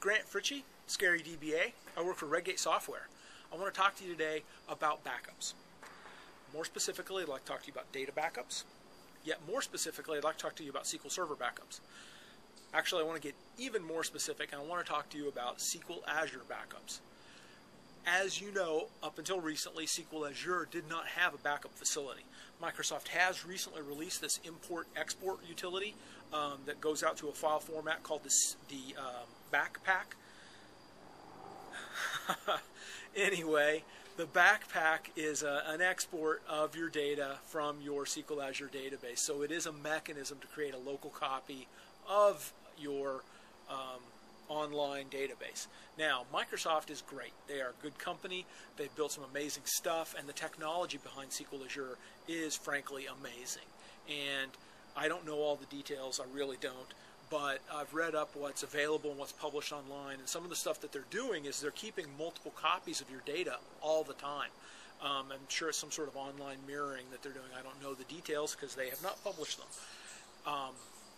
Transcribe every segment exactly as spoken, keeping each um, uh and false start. Grant Fritchey, Scary D B A. I work for Red Gate Software. I want to talk to you today about backups. More specifically, I'd like to talk to you about data backups. Yet more specifically, I'd like to talk to you about S Q L Server backups. Actually, I want to get even more specific, and I want to talk to you about S Q L Azure backups. As you know, up until recently, S Q L Azure did not have a backup facility. Microsoft has recently released this import-export utility um, that goes out to a file format called the, the um, BacPac. Anyway, the BacPac is a, an export of your data from your S Q L Azure database. So it is a mechanism to create a local copy of your um, online database. Now, Microsoft is great. They are a good company. They've built some amazing stuff, and the technology behind S Q L Azure is frankly amazing. And I don't know all the details, I really don't, but I've read up what's available and what's published online, and some of the stuff that they're doing is they're keeping multiple copies of your data all the time. Um, I'm sure it's some sort of online mirroring that they're doing. I don't know the details because they have not published them. Um,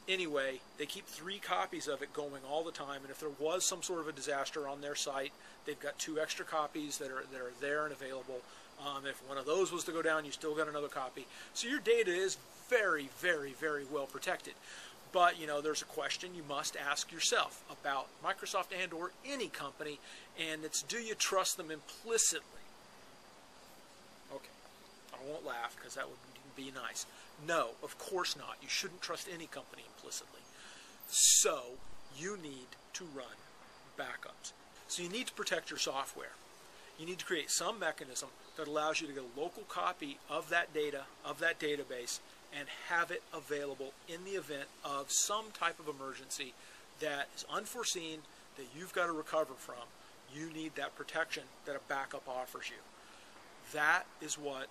Anyway, they keep three copies of it going all the time, and if there was some sort of a disaster on their site, they've got two extra copies that are, that are there and available. Um, if one of those was to go down, you still got another copy. So your data is very, very, very well protected. But, you know, there's a question you must ask yourself about Microsoft and or any company, and it's, do you trust them implicitly? Okay, I won't laugh because that would be Be nice. No, of course not. You shouldn't trust any company implicitly. So you need to run backups. So you need to protect your software. You need to create some mechanism that allows you to get a local copy of that data, of that database, and have it available in the event of some type of emergency that is unforeseen that you've got to recover from. You need that protection that a backup offers you. That is what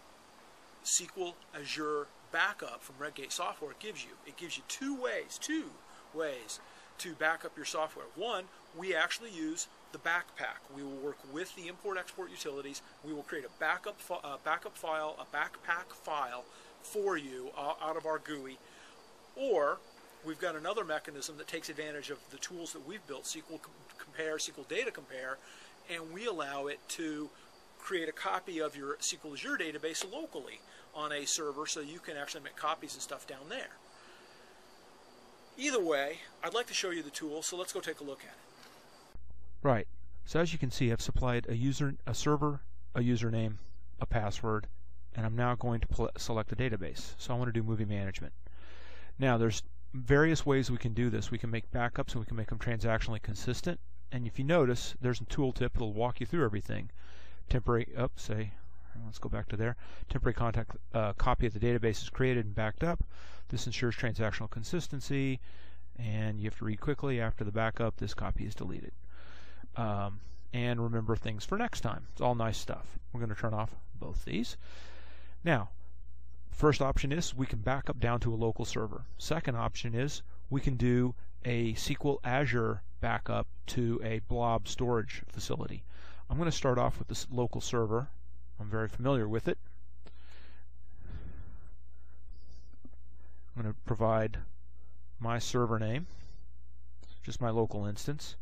S Q L Azure Backup from Red Gate Software gives you. It gives you two ways, two ways to back up your software. One, we actually use the BacPac. We will work with the import-export utilities. We will create a backup, a backup file, a BacPac file for you out of our G U I. Or we've got another mechanism that takes advantage of the tools that we've built, S Q L Compare, S Q L Data Compare, and we allow it to create a copy of your S Q L Azure database locally on a server so you can actually make copies and stuff down there. Either way, I'd like to show you the tool, so let's go take a look at it. Right, so as you can see, I've supplied a user, a server, a username, a password, and I'm now going to select a database. So I want to do movie management. Now there's various ways we can do this. We can make backups and we can make them transactionally consistent, and if you notice, there's a tooltip that'll walk you through everything. Temporary, oh, say, let's go back to there. Temporary contact uh, copy of the database is created and backed up. This ensures transactional consistency, and you have to read quickly. After the backup, this copy is deleted. Um, and remember things for next time. It's all nice stuff. We're going to turn off both these. Now, first option is we can back up down to a local server. Second option is we can do a S Q L Azure backup to a blob storage facility. I'm going to start off with this local server. I'm very familiar with it. I'm going to provide my server name, just my local instance,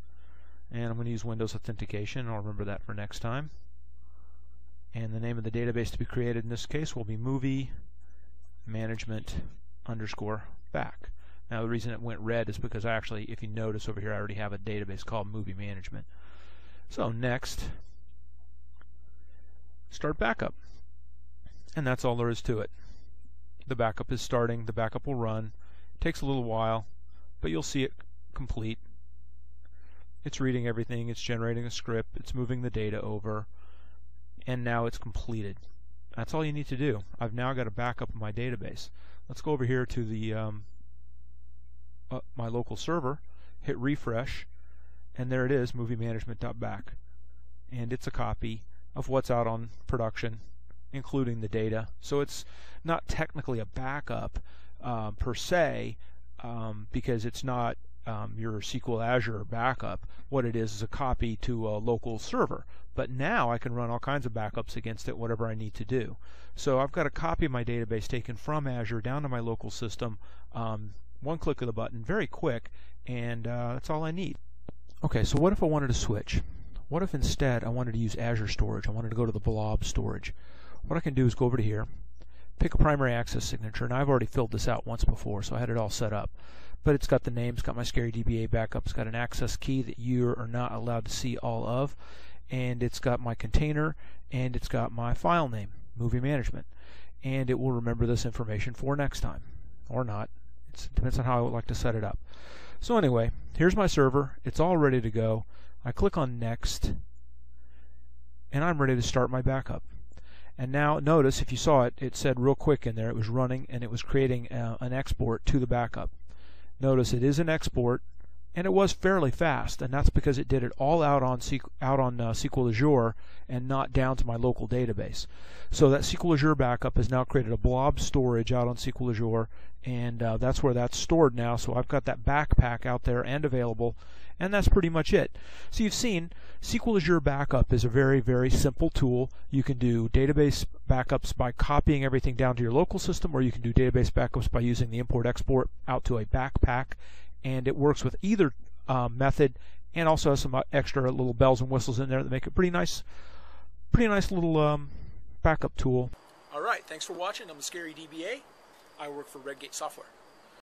and I'm going to use Windows Authentication. I'll remember that for next time. And the name of the database to be created in this case will be movie management underscore back. Now the reason it went red is because I actually, if you notice over here, I already have a database called movie management. So next, start backup, and that's all there is to it. The backup is starting, the backup will run, it takes a little while, but you'll see it complete. It's reading everything, it's generating a script, it's moving the data over, and now it's completed. That's all you need to do. I've now got a backup of my database. Let's go over here to the um, uh, my local server, hit refresh, and there it is, movie management.back, and it's a copy of what's out on production, including the data. So it's not technically a backup uh, per se, um, because it's not um, your S Q L Azure backup. What it is is a copy to a local server. But now I can run all kinds of backups against it, whatever I need to do. So I've got a copy of my database taken from Azure down to my local system, um, one click of the button, very quick, and uh, that's all I need. Okay, so what if I wanted to switch? What if instead I wanted to use Azure storage? I wanted to go to the blob storage. What I can do is go over to here, pick a primary access signature, and I've already filled this out once before, so I had it all set up. But it's got the name, it's got my Scary D B A backup, it's got an access key that you are not allowed to see all of, and it's got my container, and it's got my file name, movie management. And it will remember this information for next time, or not. It depends on how I would like to set it up. So anyway, here's my server, it's all ready to go. I click on next, and I'm ready to start my backup. And now notice, if you saw it, it said real quick in there, it was running and it was creating uh, an export to the backup. Notice it is an export, and it was fairly fast, and that's because it did it all out on out on uh, S Q L Azure and not down to my local database. So that S Q L Azure backup has now created a blob storage out on S Q L Azure, and uh, that's where that's stored now. So I've got that BacPac out there and available, and that's pretty much it. So you've seen S Q L Azure backup is a very, very simple tool. You can do database backups by copying everything down to your local system, or you can do database backups by using the import-export out to a BacPac. And it works with either uh, method, and also has some extra little bells and whistles in there that make it pretty nice, pretty nice little um, backup tool. All right, thanks for watching. I'm Scary D B A. I work for Red Gate Software.